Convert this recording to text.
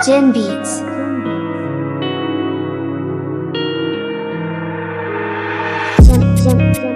G3N Beats.